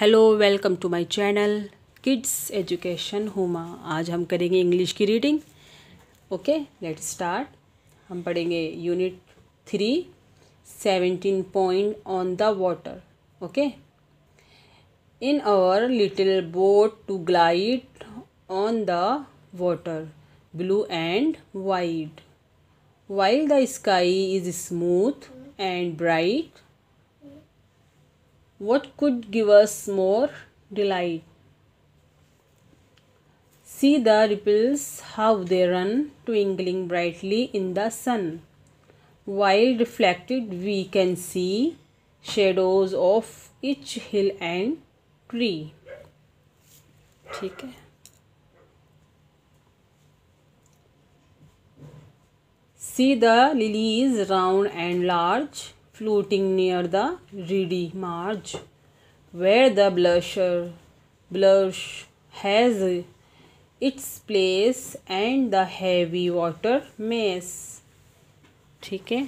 Hello welcome to my channel kids education Huma. आज हम करेंगे इंग्लिश की रीडिंग। Okay let's start. हम पढ़ेंगे unit 3 17 point on the water. Okay in our little boat to glide on the water blue and white while the sky is smooth and bright. What could give us more delight? See the ripples, how they run, twinkling brightly in the sun. While reflected, we can see shadows of each hill and tree. ठीक है। See the lilies round and large, floating near the reedy marge, where the blush has its place and the heavy water mass. ठीक है।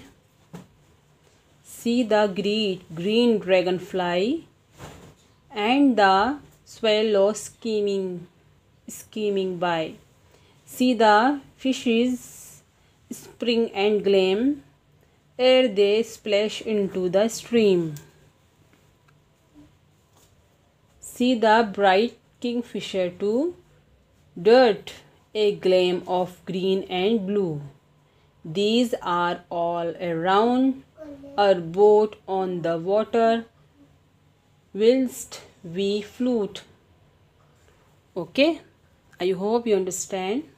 See the green dragonfly and the swallow skimming by. See the fishes spring and gleam ere they splash into the stream. See the bright kingfisher too, dart a gleam of green and blue. These are all around our boat on the water whilst we float. Okay, I hope you understand.